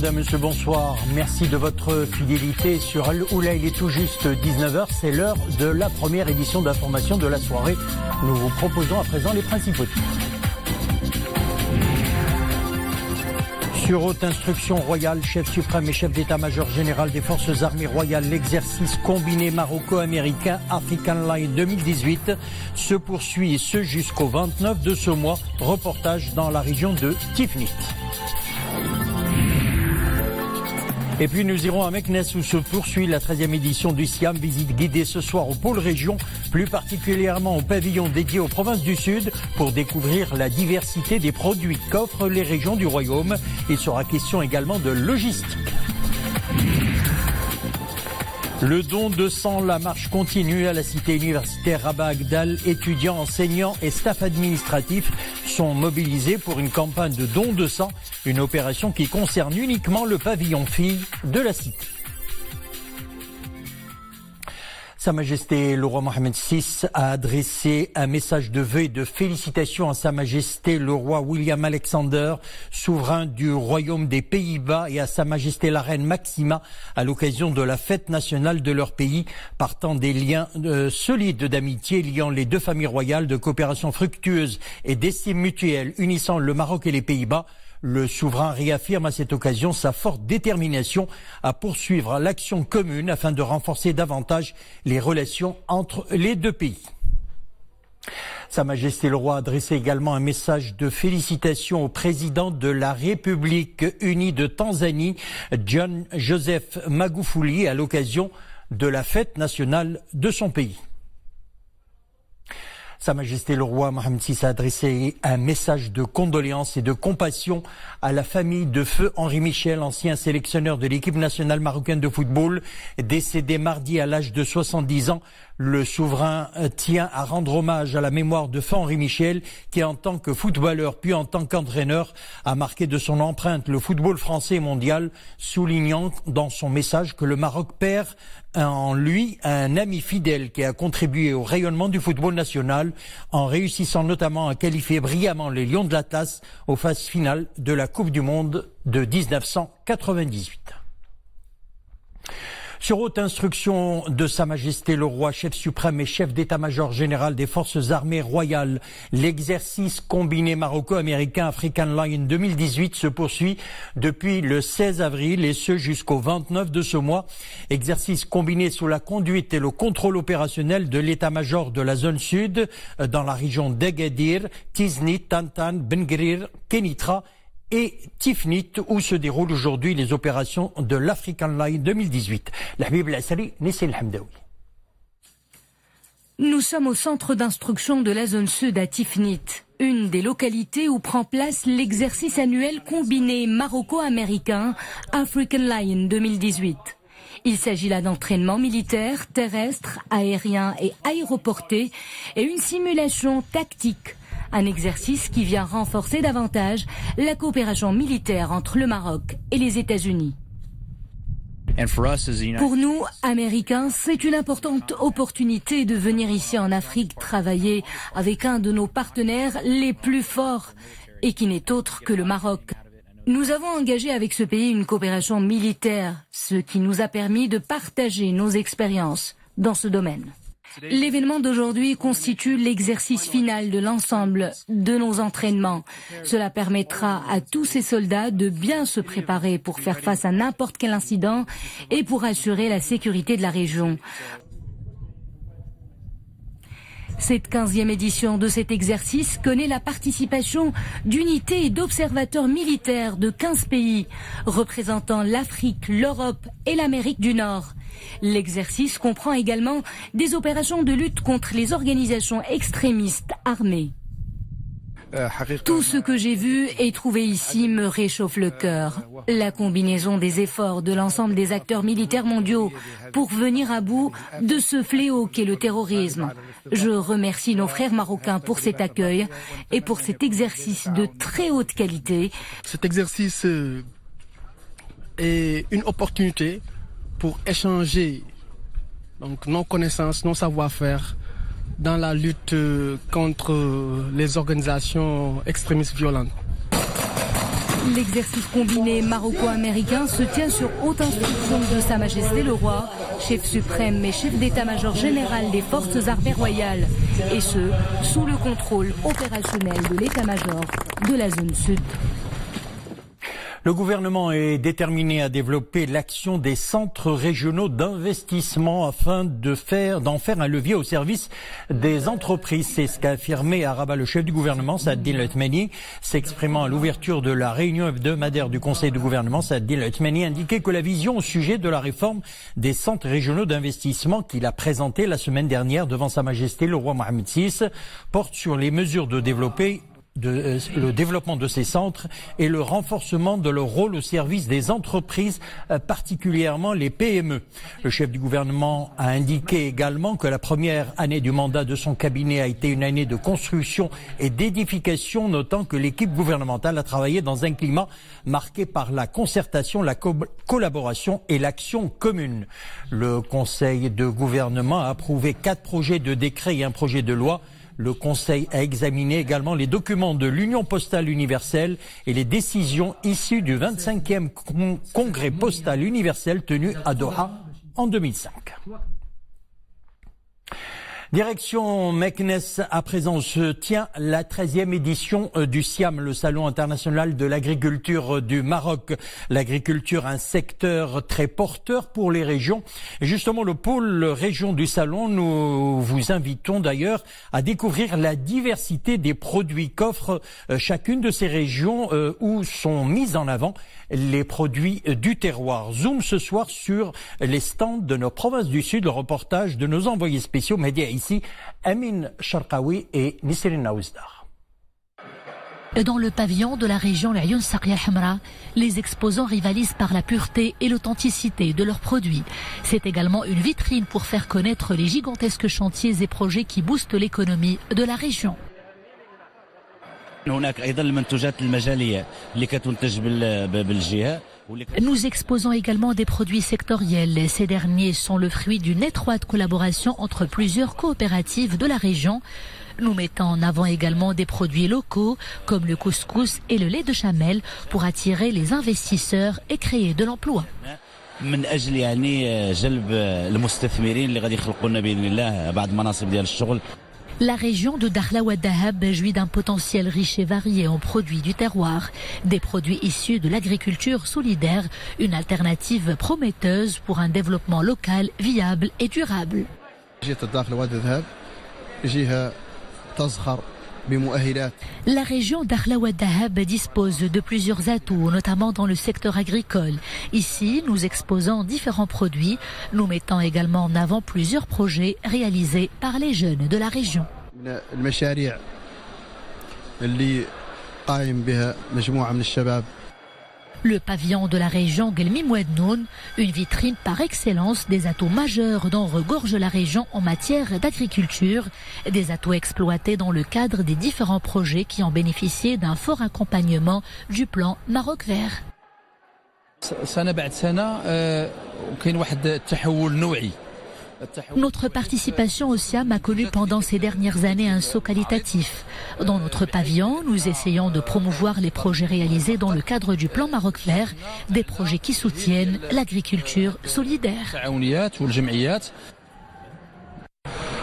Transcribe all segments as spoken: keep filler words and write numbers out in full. Madame, monsieur, bonsoir. Merci de votre fidélité sur Al Aoula. Il est tout juste dix-neuf heures. C'est l'heure de la première édition d'information de la soirée. Nous vous proposons à présent les principaux titres. Sur haute instruction royale, chef suprême et chef d'état-major général des forces armées royales, l'exercice combiné maroco-américain African Lion deux mille dix-huit se poursuit et ce jusqu'au vingt-neuf de ce mois. Reportage dans la région de Tifnit. Et puis nous irons à Meknes où se poursuit la treizième édition du SIAM, visite guidée ce soir au pôle région, plus particulièrement au pavillon dédié aux provinces du Sud, pour découvrir la diversité des produits qu'offrent les régions du royaume. Il sera question également de logistique. Le don de sang, la marche continue à la cité universitaire Rabat Agdal. Étudiants, enseignants et staff administratif sont mobilisés pour une campagne de don de sang, une opération qui concerne uniquement le pavillon filles de la cité. Sa Majesté le roi Mohammed six a adressé un message de vœux et de félicitations à Sa Majesté le roi William Alexander, souverain du royaume des Pays-Bas, et à Sa Majesté la reine Maxima à l'occasion de la fête nationale de leur pays, partant des liens euh, solides d'amitié liant les deux familles royales, de coopération fructueuse et d'estime mutuelle unissant le Maroc et les Pays-Bas. Le souverain réaffirme à cette occasion sa forte détermination à poursuivre l'action commune afin de renforcer davantage les relations entre les deux pays. Sa Majesté le Roi a adressé également un message de félicitations au président de la République unie de Tanzanie, John Joseph Magufuli, à l'occasion de la fête nationale de son pays. Sa Majesté le Roi Mohammed six a adressé un message de condoléances et de compassion à la famille de feu Henri Michel, ancien sélectionneur de l'équipe nationale marocaine de football, décédé mardi à l'âge de soixante-dix ans. Le souverain tient à rendre hommage à la mémoire de feu Henri Michel, qui en tant que footballeur puis en tant qu'entraîneur a marqué de son empreinte le football français et mondial, soulignant dans son message que le Maroc perd en lui un ami fidèle qui a contribué au rayonnement du football national en réussissant notamment à qualifier brillamment les Lions de l'Atlas aux phases finales de la Coupe du Monde de mille neuf cent quatre-vingt-dix-huit. Sur haute instruction de Sa Majesté le Roi, chef suprême et chef d'état-major général des forces armées royales, l'exercice combiné maroco-américain African Lion deux mille dix-huit se poursuit depuis le seize avril et ce jusqu'au vingt-neuf de ce mois. Exercice combiné sous la conduite et le contrôle opérationnel de l'état-major de la zone sud dans la région d'Agadir, Tiznit, Tantan, Bengrir, Kenitra et Tifnit, où se déroulent aujourd'hui les opérations de l'African Lion deux mille dix-huit. Lahbib El Assari, Nissi El Hamdaoui. Nous sommes au centre d'instruction de la zone sud à Tifnit, une des localités où prend place l'exercice annuel combiné maroco-américain African Lion deux mille dix-huit. Il s'agit là d'entraînements militaires, terrestres, aériens et aéroportés et une simulation tactique. Un exercice qui vient renforcer davantage la coopération militaire entre le Maroc et les États-Unis. Pour nous, Américains, c'est une importante opportunité de venir ici en Afrique travailler avec un de nos partenaires les plus forts et qui n'est autre que le Maroc. Nous avons engagé avec ce pays une coopération militaire, ce qui nous a permis de partager nos expériences dans ce domaine. L'événement d'aujourd'hui constitue l'exercice final de l'ensemble de nos entraînements. Cela permettra à tous ces soldats de bien se préparer pour faire face à n'importe quel incident et pour assurer la sécurité de la région. Cette quinzième édition de cet exercice connaît la participation d'unités et d'observateurs militaires de quinze pays, représentant l'Afrique, l'Europe et l'Amérique du Nord. L'exercice comprend également des opérations de lutte contre les organisations extrémistes armées. Tout ce que j'ai vu et trouvé ici me réchauffe le cœur. La combinaison des efforts de l'ensemble des acteurs militaires mondiaux pour venir à bout de ce fléau qu'est le terrorisme. Je remercie nos frères marocains pour cet accueil et pour cet exercice de très haute qualité. Cet exercice est une opportunité pour échanger donc, nos connaissances, nos savoir-faire, dans la lutte contre les organisations extrémistes violentes. L'exercice combiné maroco-américain se tient sur haute instruction de Sa Majesté le Roi, chef suprême et chef d'état-major général des forces armées royales, et ce, sous le contrôle opérationnel de l'état-major de la zone sud. Le gouvernement est déterminé à développer l'action des centres régionaux d'investissement afin de faire, d'en faire un levier au service des entreprises. C'est ce qu'a affirmé à Rabat le chef du gouvernement, Saad Eddine El Othmani, s'exprimant à l'ouverture de la réunion hebdomadaire du Conseil de gouvernement. Saad Eddine El Othmani indiquait que la vision au sujet de la réforme des centres régionaux d'investissement qu'il a présentée la semaine dernière devant Sa Majesté le Roi Mohammed six porte sur les mesures de développer De, euh, le développement de ces centres et le renforcement de leur rôle au service des entreprises, euh, particulièrement les P M E. Le chef du gouvernement a indiqué également que la première année du mandat de son cabinet a été une année de construction et d'édification, notant que l'équipe gouvernementale a travaillé dans un climat marqué par la concertation, la co- collaboration et l'action commune. Le Conseil de gouvernement a approuvé quatre projets de décret et un projet de loi. Le Conseil a examiné également les documents de l'Union postale universelle et les décisions issues du vingt-cinquième Congrès postal universel tenu à Doha en deux mille cinq. Direction Meknès, à présent se tient la treizième édition du SIAM, le Salon international de l'agriculture du Maroc. L'agriculture, un secteur très porteur pour les régions. Et justement, le pôle région du Salon, nous vous invitons d'ailleurs à découvrir la diversité des produits qu'offre chacune de ces régions où sont mis en avant les produits du terroir. Zoom ce soir sur les stands de nos provinces du Sud, le reportage de nos envoyés spéciaux Mehdi El Aissi, Amin Sharkawi et Nasrin Aouzdar. Dans le pavillon de la région Ayoun Sakia Hamra, les exposants rivalisent par la pureté et l'authenticité de leurs produits. C'est également une vitrine pour faire connaître les gigantesques chantiers et projets qui boostent l'économie de la région. Nous exposons également des produits sectoriels. Ces derniers sont le fruit d'une étroite collaboration entre plusieurs coopératives de la région. Nous mettons en avant également des produits locaux comme le couscous et le lait de chamel pour attirer les investisseurs et créer de l'emploi. من أجل يعني جلب المستثمرين اللي غادي يخلقوا لنا بإذن الله بعض مناصب ديال الشغل. La région de Dakhla-Oued-Eddahab jouit d'un potentiel riche et varié en produits du terroir, des produits issus de l'agriculture solidaire, une alternative prometteuse pour un développement local viable et durable. La région Dakhla-Oued-Eddahab dispose de plusieurs atouts, notamment dans le secteur agricole. Ici, nous exposons différents produits, nous mettant également en avant plusieurs projets réalisés par les jeunes de la région. Le pavillon de la région Guelmim-Oued Noun, une vitrine par excellence des atouts majeurs dont regorge la région en matière d'agriculture, des atouts exploités dans le cadre des différents projets qui ont bénéficié d'un fort accompagnement du plan Maroc Vert. Notre participation au SIAM a connu pendant ces dernières années un saut qualitatif. Dans notre pavillon, nous essayons de promouvoir les projets réalisés dans le cadre du plan Maroc Vert, des projets qui soutiennent l'agriculture solidaire.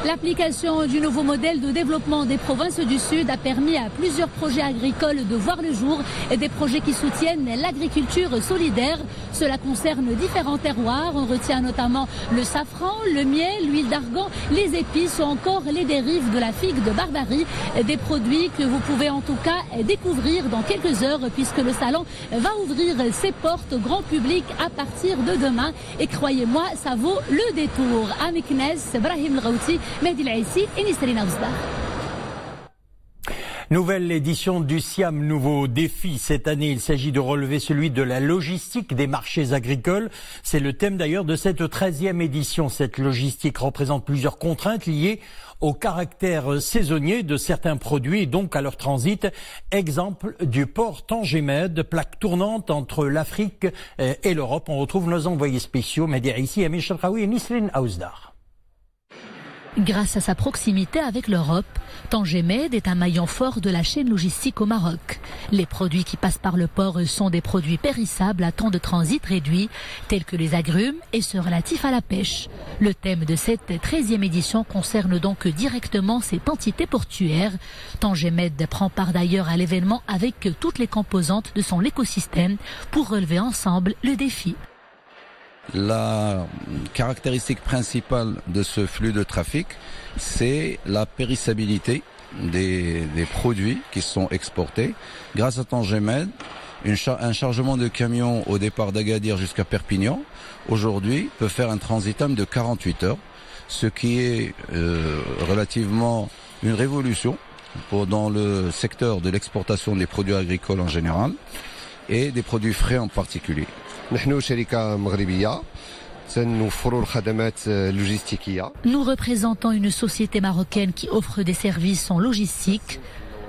L'application du nouveau modèle de développement des provinces du Sud a permis à plusieurs projets agricoles de voir le jour et des projets qui soutiennent l'agriculture solidaire. Cela concerne différents terroirs. On retient notamment le safran, le miel, l'huile d'argan, les épices ou encore les dérives de la figue de Barbarie. Des produits que vous pouvez en tout cas découvrir dans quelques heures puisque le salon va ouvrir ses portes au grand public à partir de demain. Et croyez-moi, ça vaut le détour. À Meknès, Brahim Raouzi, Mehdi El Aissi et Nasrin Aouzdar. Nouvelle édition du SIAM, nouveau défi. Cette année, il s'agit de relever celui de la logistique des marchés agricoles. C'est le thème d'ailleurs de cette treizième édition. Cette logistique représente plusieurs contraintes liées au caractère saisonnier de certains produits et donc à leur transit. Exemple du port Tanger Med, plaque tournante entre l'Afrique et l'Europe. On retrouve nos envoyés spéciaux, Mehdi El Aissi, Amin Sharkawi et Nasrin Aouzdar. Grâce à sa proximité avec l'Europe, Tanger Med est un maillon fort de la chaîne logistique au Maroc. Les produits qui passent par le port sont des produits périssables à temps de transit réduit, tels que les agrumes et ceux relatifs à la pêche. Le thème de cette treizième édition concerne donc directement cette entité portuaire. Tanger Med prend part d'ailleurs à l'événement avec toutes les composantes de son écosystème pour relever ensemble le défi. La caractéristique principale de ce flux de trafic, c'est la périssabilité des, des produits qui sont exportés. Grâce à Tanger Med, une char un chargement de camions au départ d'Agadir jusqu'à Perpignan, aujourd'hui, peut faire un transitum de quarante-huit heures, ce qui est euh, relativement une révolution pour, dans le secteur de l'exportation des produits agricoles en général et des produits frais en particulier. Nous représentons une société marocaine qui offre des services en logistique.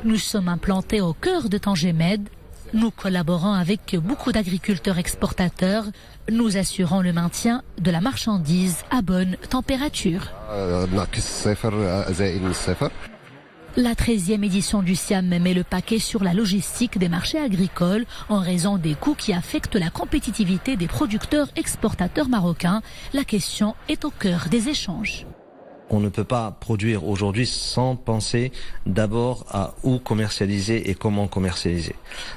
Nous sommes implantés au cœur de Tanger Med. Nous collaborons avec beaucoup d'agriculteurs exportateurs. Nous assurons le maintien de la marchandise à bonne température. La treizième édition du SIAM met le paquet sur la logistique des marchés agricoles en raison des coûts qui affectent la compétitivité des producteurs exportateurs marocains. La question est au cœur des échanges. On ne peut pas produire aujourd'hui sans penser d'abord à où commercialiser et comment commercialiser.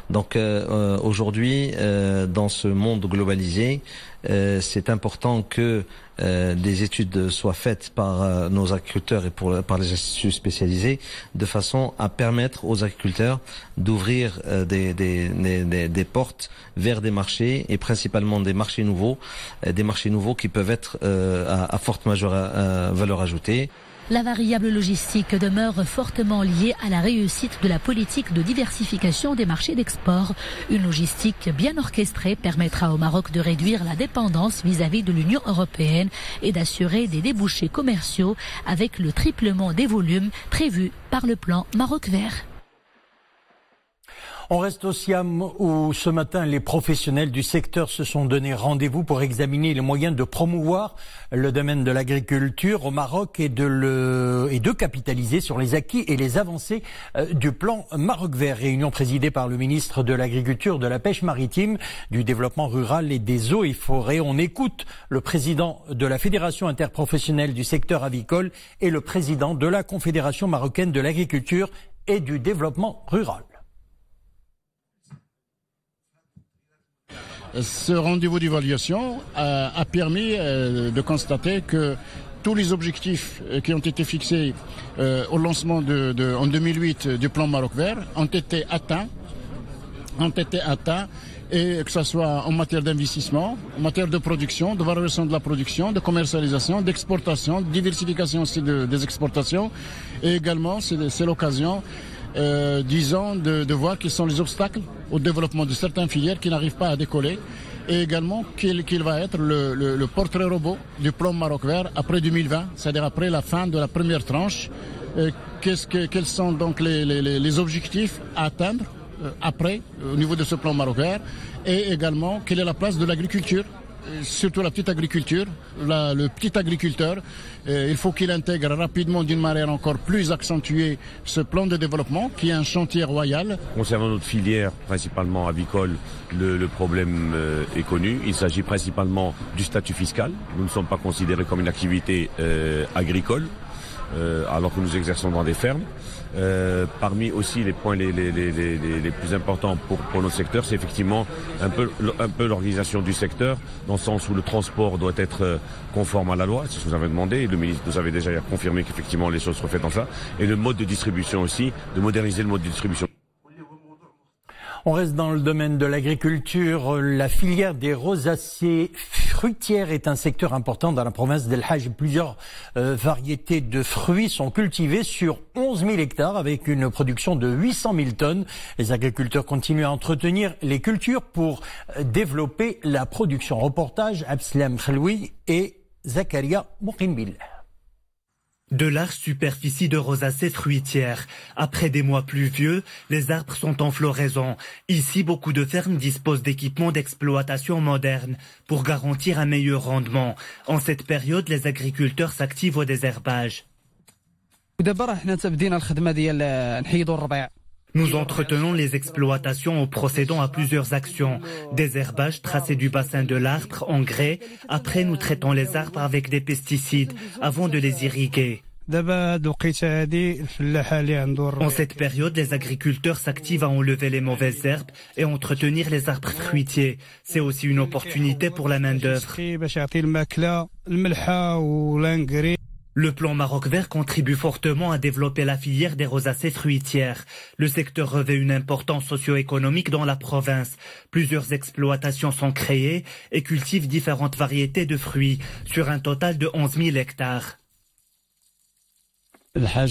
Donc euh, aujourd'hui, euh, dans ce monde globalisé, Euh, c'est important que euh, des études soient faites par euh, nos agriculteurs et pour, par les instituts spécialisés de façon à permettre aux agriculteurs d'ouvrir euh, des, des, des, des portes vers des marchés et principalement des marchés nouveaux, euh, des marchés nouveaux qui peuvent être euh, à, à forte majeure euh, valeur ajoutée. La variable logistique demeure fortement liée à la réussite de la politique de diversification des marchés d'export. Une logistique bien orchestrée permettra au Maroc de réduire la dépendance vis-à-vis de l'Union européenne et d'assurer des débouchés commerciaux avec le triplement des volumes prévus par le plan Maroc Vert. On reste au SIAM où ce matin les professionnels du secteur se sont donné rendez-vous pour examiner les moyens de promouvoir le domaine de l'agriculture au Maroc et de, le, et de capitaliser sur les acquis et les avancées du plan Maroc Vert. Réunion présidée par le ministre de l'Agriculture, de la Pêche maritime, du Développement rural et des eaux et forêts. On écoute le président de la Fédération interprofessionnelle du secteur avicole et le président de la Confédération marocaine de l'Agriculture et du Développement rural. Ce rendez-vous d'évaluation a permis de constater que tous les objectifs qui ont été fixés au lancement de, de, en deux mille huit du plan Maroc Vert ont été atteints, ont été atteints, et que ce soit en matière d'investissement, en matière de production, de valorisation de la production, de commercialisation, d'exportation, de diversification aussi de, des exportations, et également c'est l'occasion Euh, disons de, de voir quels sont les obstacles au développement de certaines filières qui n'arrivent pas à décoller, et également qu'il qu'il va être le, le, le portrait robot du plan Maroc Vert après deux mille vingt, c'est-à-dire après la fin de la première tranche. Euh, qu'est-ce que, quels sont donc les, les, les objectifs à atteindre euh, après au niveau de ce plan Maroc Vert, et également quelle est la place de l'agriculture, surtout la petite agriculture, la, le petit agriculteur. Euh, il faut qu'il intègre rapidement, d'une manière encore plus accentuée, ce plan de développement qui est un chantier royal. Concernant notre filière, principalement avicole, le, le problème euh, est connu. Il s'agit principalement du statut fiscal. Nous ne sommes pas considérés comme une activité euh, agricole, euh, alors que nous exerçons dans des fermes. Euh, parmi aussi les points les, les, les, les, les plus importants pour, pour notre secteur, c'est effectivement un peu, un peu l'organisation du secteur, dans le sens où le transport doit être conforme à la loi, c'est ce que vous avez demandé, et le ministre nous avait déjà confirmé qu'effectivement les choses seraient faites dans ça, et le mode de distribution aussi, de moderniser le mode de distribution. On reste dans le domaine de l'agriculture. La filière des rosacées fruitières est un secteur important dans la province d'El Hadj. Plusieurs euh, variétés de fruits sont cultivées sur onze mille hectares avec une production de huit cent mille tonnes. Les agriculteurs continuent à entretenir les cultures pour développer la production. Reportage Absalem Khaloui et Zakaria Moukinbil. De larges superficies de rosacées fruitières. Après des mois pluvieux, les arbres sont en floraison. Ici, beaucoup de fermes disposent d'équipements d'exploitation modernes pour garantir un meilleur rendement. En cette période, les agriculteurs s'activent au désherbage. Nous entretenons les exploitations en procédant à plusieurs actions. Désherbage, tracé du bassin de l'arbre, engrais. Après, nous traitons les arbres avec des pesticides avant de les irriguer. En cette période, les agriculteurs s'activent à enlever les mauvaises herbes et entretenir les arbres fruitiers. C'est aussi une opportunité pour la main-d'œuvre. Le plan Maroc Vert contribue fortement à développer la filière des rosacées fruitières. Le secteur revêt une importance socio-économique dans la province. Plusieurs exploitations sont créées et cultivent différentes variétés de fruits sur un total de onze mille hectares. La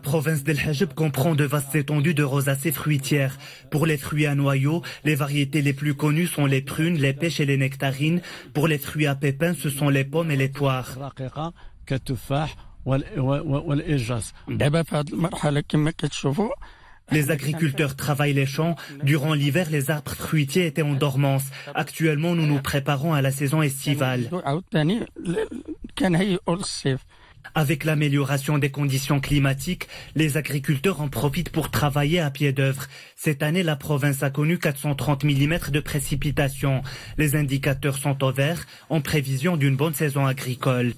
province d'El Hajeb comprend de vastes étendues de rosacées fruitières. Pour les fruits à noyaux, les variétés les plus connues sont les prunes, les pêches et les nectarines. Pour les fruits à pépins, ce sont les pommes et les poires. Les agriculteurs travaillent les champs. Durant l'hiver, les arbres fruitiers étaient en dormance. Actuellement, nous nous préparons à la saison estivale. Avec l'amélioration des conditions climatiques, les agriculteurs en profitent pour travailler à pied d'œuvre. Cette année, la province a connu quatre cent trente millimètres de précipitations. Les indicateurs sont au vert, en prévision d'une bonne saison agricole.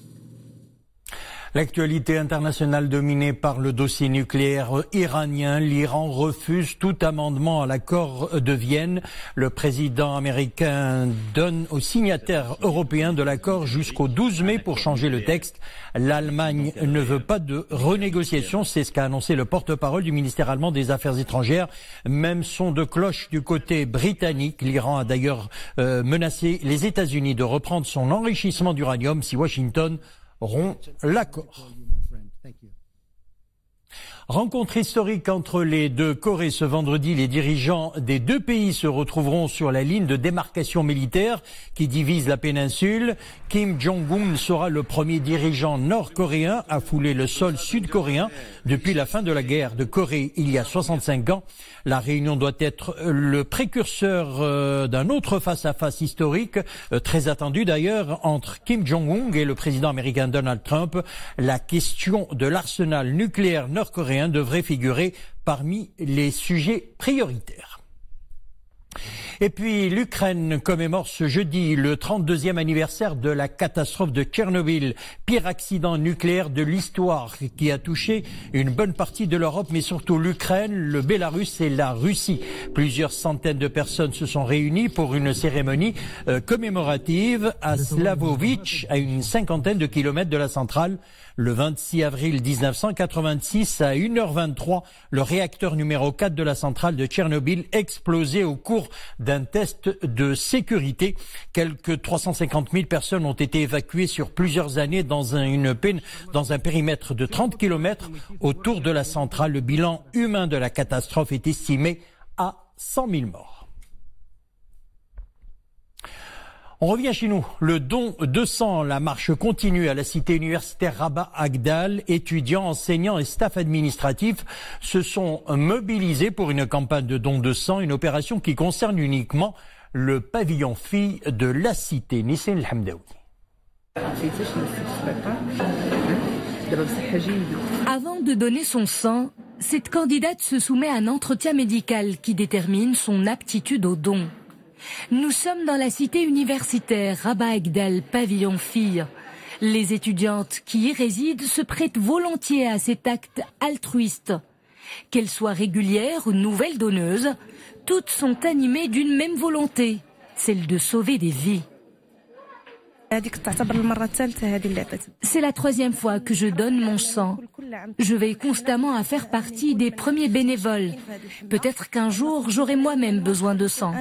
L'actualité internationale dominée par le dossier nucléaire iranien, l'Iran refuse tout amendement à l'accord de Vienne. Le président américain donne aux signataires européens de l'accord jusqu'au douze mai pour changer le texte. L'Allemagne ne veut pas de renégociation, c'est ce qu'a annoncé le porte-parole du ministère allemand des Affaires étrangères. Même son de cloche du côté britannique. L'Iran a d'ailleurs euh, menacé les États-Unis de reprendre son enrichissement d'uranium si Washington rompt l'accord. Rencontre historique entre les deux Corées ce vendredi. Les dirigeants des deux pays se retrouveront sur la ligne de démarcation militaire qui divise la péninsule. Kim Jong-un sera le premier dirigeant nord-coréen à fouler le sol sud-coréen depuis la fin de la guerre de Corée il y a soixante-cinq ans. La réunion doit être le précurseur d'un autre face-à-face historique, très attendu d'ailleurs, entre Kim Jong-un et le président américain Donald Trump. La question de l'arsenal nucléaire nord-coréen devrait figurer parmi les sujets prioritaires. Et puis l'Ukraine commémore ce jeudi le trente-deuxième anniversaire de la catastrophe de Tchernobyl, pire accident nucléaire de l'histoire qui a touché une bonne partie de l'Europe, mais surtout l'Ukraine, le Bélarus et la Russie. Plusieurs centaines de personnes se sont réunies pour une cérémonie euh, commémorative à Slavovitch, à une cinquantaine de kilomètres de la centrale. Le vingt-six avril mille neuf cent quatre-vingt-six, à une heure vingt-trois, le réacteur numéro quatre de la centrale de Tchernobyl explosait au cours d'un test de sécurité. Quelques trois cent cinquante mille personnes ont été évacuées sur plusieurs années dans un, une, dans un périmètre de trente kilomètres autour de la centrale. Le bilan humain de la catastrophe est estimé à cent mille morts. On revient chez nous. Le don de sang, la marche continue à la cité universitaire Rabat-Agdal. Étudiants, enseignants et staff administratif se sont mobilisés pour une campagne de don de sang, une opération qui concerne uniquement le pavillon filles de la cité. Nissi El Hamdaoui. Avant de donner son sang, cette candidate se soumet à un entretien médical qui détermine son aptitude au don. Nous sommes dans la cité universitaire Rabat-Agdal, pavillon filles. Les étudiantes qui y résident se prêtent volontiers à cet acte altruiste. Qu'elles soient régulières ou nouvelles donneuses, toutes sont animées d'une même volonté, celle de sauver des vies. C'est la troisième fois que je donne mon sang. Je veille constamment à faire partie des premiers bénévoles. Peut-être qu'un jour, j'aurai moi-même besoin de sang.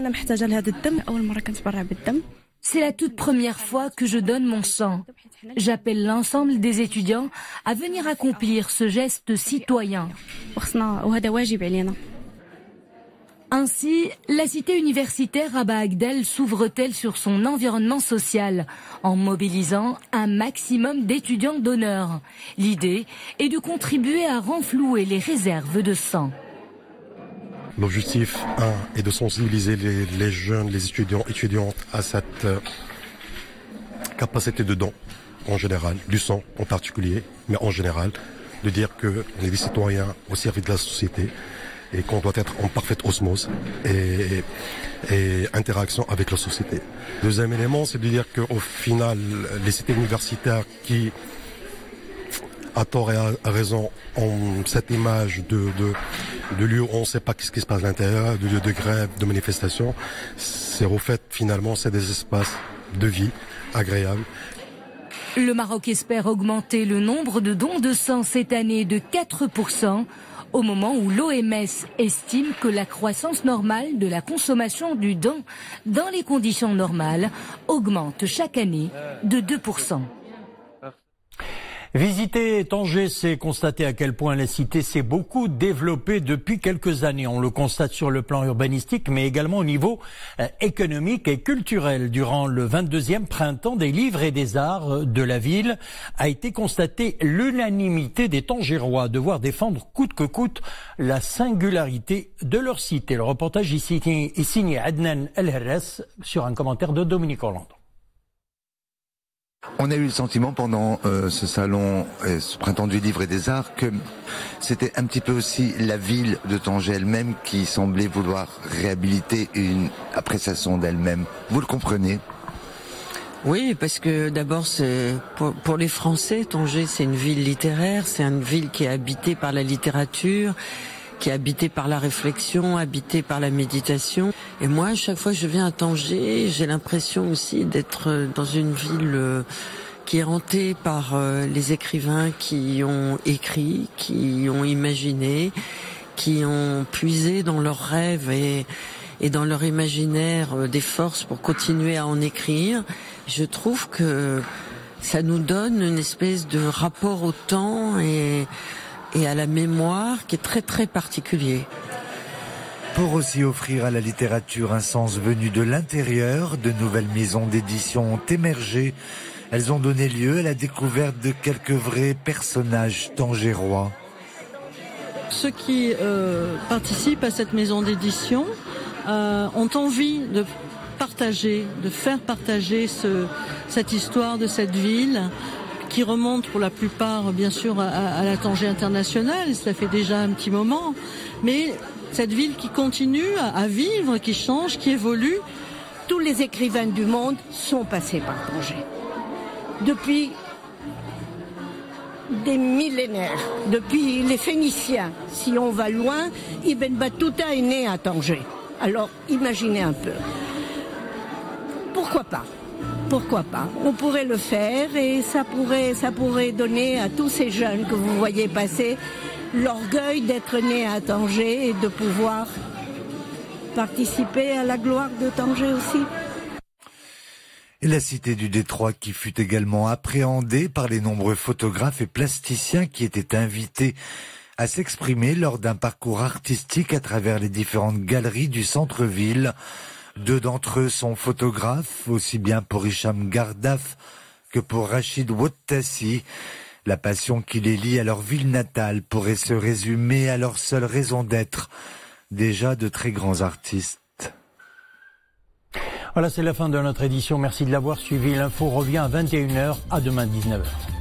C'est la toute première fois que je donne mon sang. J'appelle l'ensemble des étudiants à venir accomplir ce geste citoyen. Ainsi, la cité universitaire Rabat-Agdal s'ouvre-t-elle sur son environnement social en mobilisant un maximum d'étudiants d'honneur. L'idée est de contribuer à renflouer les réserves de sang. L'objectif, un, est de sensibiliser les, les jeunes, les étudiants, étudiantes à cette capacité de don, en général, du sang en particulier, mais en général, de dire qu'on est des citoyens au service de la société et qu'on doit être en parfaite osmose et, et interaction avec la société. Deuxième élément, c'est de dire qu'au final, les cités universitaires qui, à tort et à raison, ont cette image de, de, de lieu où on ne sait pas ce qui se passe à l'intérieur, de lieu de grève, de manifestation, c'est au fait, finalement, c'est des espaces de vie agréables. Le Maroc espère augmenter le nombre de dons de sang cette année de quatre pour cent, au moment où l'O M S estime que la croissance normale de la consommation du don dans les conditions normales augmente chaque année de deux pour cent. Visiter Tanger, c'est constater à quel point la cité s'est beaucoup développée depuis quelques années. On le constate sur le plan urbanistique, mais également au niveau économique et culturel. Durant le vingt-deuxième printemps des livres et des arts de la ville, a été constatée l'unanimité des Tangérois à devoir défendre coûte que coûte la singularité de leur cité. Le reportage ici est signé Adnan El Harras sur un commentaire de Dominique Hollande. On a eu le sentiment pendant euh, ce salon, et ce printemps du livre et des arts, que c'était un petit peu aussi la ville de Tanger elle-même qui semblait vouloir réhabiliter une appréciation d'elle-même. Vous le comprenez? Oui, parce que d'abord, c'est pour, pour les Français, Tanger c'est une ville littéraire, c'est une ville qui est habitée par la littérature, qui est habitée par la réflexion, habitée par la méditation. Et moi, chaque fois que je viens à Tanger, j'ai l'impression aussi d'être dans une ville qui est hantée par les écrivains qui ont écrit, qui ont imaginé, qui ont puisé dans leurs rêves et, et dans leur imaginaire des forces pour continuer à en écrire. Je trouve que ça nous donne une espèce de rapport au temps et... et à la mémoire qui est très très particulier. Pour aussi offrir à la littérature un sens venu de l'intérieur, de nouvelles maisons d'édition ont émergé. Elles ont donné lieu à la découverte de quelques vrais personnages tangérois. Ceux qui euh, participent à cette maison d'édition euh, ont envie de partager, de faire partager ce, cette histoire de cette ville, qui remonte pour la plupart, bien sûr, à, à la Tanger internationale. Cela fait déjà un petit moment. Mais cette ville qui continue à, à vivre, qui change, qui évolue. Tous les écrivains du monde sont passés par Tanger. Depuis des millénaires, depuis les Phéniciens. Si on va loin, Ibn Battuta est né à Tanger. Alors, imaginez un peu. Pourquoi pas ? Pourquoi pas? On pourrait le faire et ça pourrait, ça pourrait donner à tous ces jeunes que vous voyez passer l'orgueil d'être nés à Tanger et de pouvoir participer à la gloire de Tanger aussi. Et la cité du Détroit qui fut également appréhendée par les nombreux photographes et plasticiens qui étaient invités à s'exprimer lors d'un parcours artistique à travers les différentes galeries du centre-ville. Deux d'entre eux sont photographes, aussi bien pour Hicham Gardaf que pour Rachid Wattassi. La passion qui les lie à leur ville natale pourrait se résumer à leur seule raison d'être, déjà de très grands artistes. Voilà, c'est la fin de notre édition. Merci de l'avoir suivi. L'info revient à vingt et une heures, à demain dix-neuf heures.